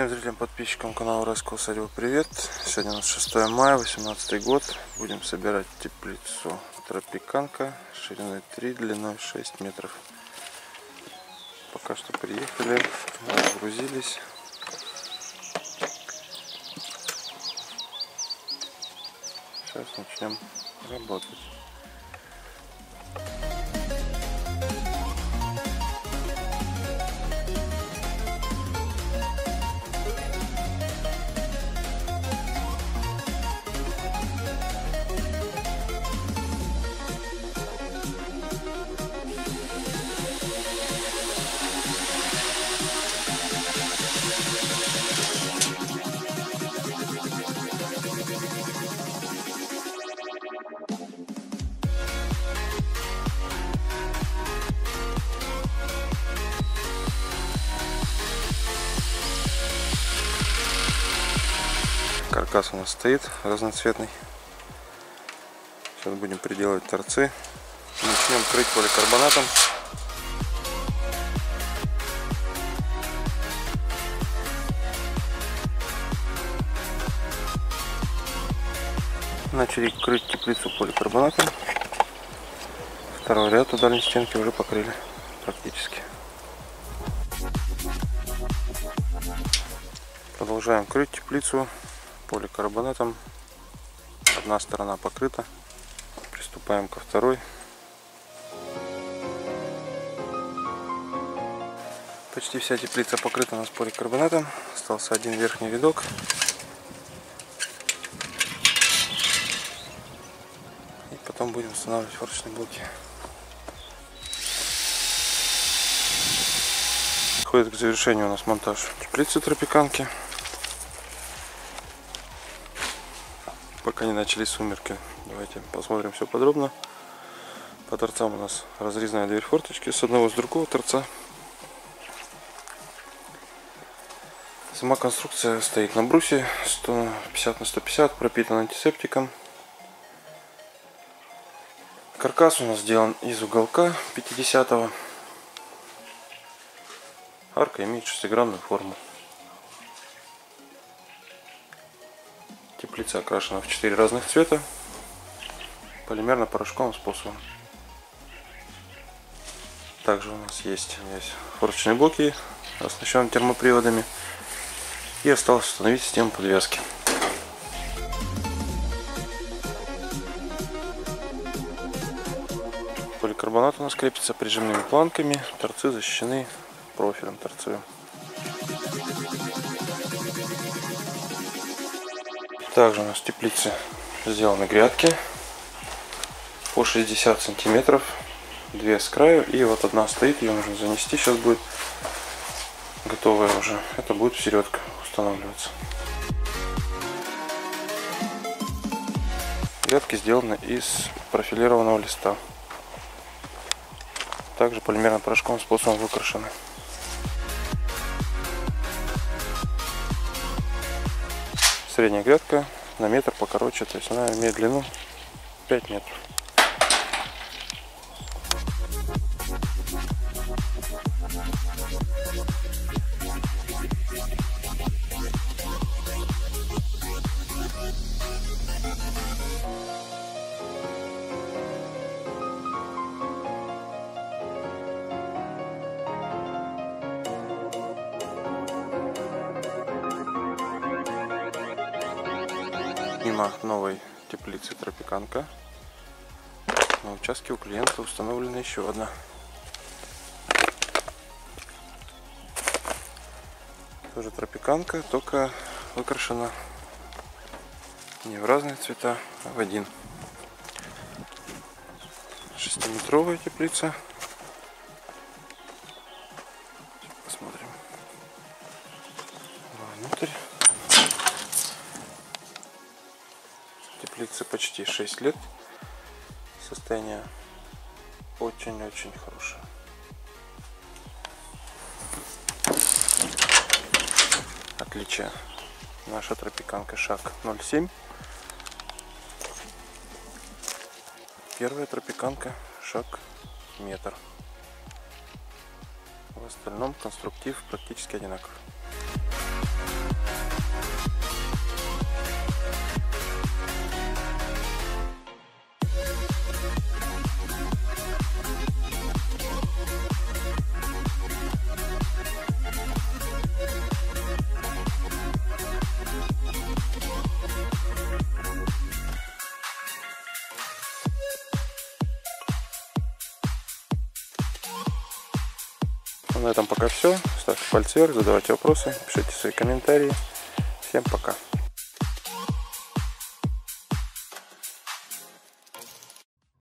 Всем зрителям, подписчикам канала Уральская Усадьба привет! Сегодня у нас 6 мая, 2018 год. Будем собирать теплицу тропиканка шириной 3, длиной 6 метров. Пока что приехали, разгрузились. Сейчас начнем работать. Каркас у нас стоит разноцветный. Сейчас будем приделывать торцы. Начнем крыть поликарбонатом. Начали крыть теплицу поликарбонатом. Второй ряд у дальней стенки уже покрыли практически. Продолжаем крыть теплицу поликарбонатом. Одна сторона покрыта. Приступаем ко второй. Почти вся теплица покрыта у нас поликарбонатом. Остался один верхний видок. И потом будем устанавливать форсажные блоки. Подходит к завершению у нас монтаж теплицы тропиканки. Пока не начались сумерки. Давайте посмотрим все подробно. По торцам у нас разрезная дверь форточки с одного и с другого торца. Сама конструкция стоит на брусе 150 на 150, пропитана антисептиком. Каркас у нас сделан из уголка 50-го. Арка имеет 6-гранную форму. Теплица окрашена в 4 разных цвета полимерно-порошковым способом. Также у нас есть здесь форсажные блоки, оснащенные термоприводами. И осталось установить систему подвязки. Поликарбонат у нас крепится прижимными планками, торцы защищены профилем торцевым. Также у нас в теплице сделаны грядки по 60 сантиметров, 2 с краю и вот одна стоит, ее нужно занести, сейчас будет готовая уже, это будет в середку устанавливаться. Грядки сделаны из профилированного листа, также полимерно-порошковым способом выкрашены. Средняя грядка на метр покороче, то есть она имеет длину 5 метров. Мимо новой теплицы тропиканка на участке у клиента установлена еще одна. Тоже тропиканка, только выкрашена не в разные цвета, а в один. 6-метровая теплица. Посмотрим внутрь. Теплица почти 6 лет. Состояние очень-очень хорошее. Отличие. Наша тропиканка шаг 0,7. Первая тропиканка шаг метр. В остальном конструктив практически одинаков. На этом пока все. Ставьте пальцы вверх, задавайте вопросы, пишите свои комментарии. Всем пока.